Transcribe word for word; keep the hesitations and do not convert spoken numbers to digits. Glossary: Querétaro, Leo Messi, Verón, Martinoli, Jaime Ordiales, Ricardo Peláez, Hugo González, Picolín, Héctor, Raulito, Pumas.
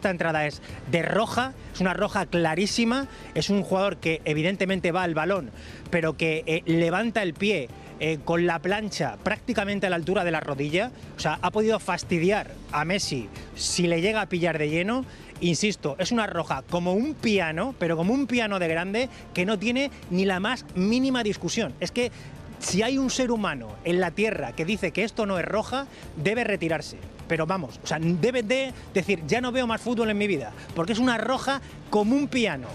esta entrada es de roja, es una roja clarísima, es un jugador que evidentemente va al balón, pero que eh, levanta el pie eh, con la plancha prácticamente a la altura de la rodilla, o sea, ha podido fastidiar a Messi si le llega a pillar de lleno. Insisto, es una roja como un piano, pero como un piano de grande, que no tiene ni la más mínima discusión. Es que si hay un ser humano en la Tierra que dice que esto no es roja, debe retirarse. Pero vamos, o sea, debe de decir, ya no veo más fútbol en mi vida, porque es una roja como un piano.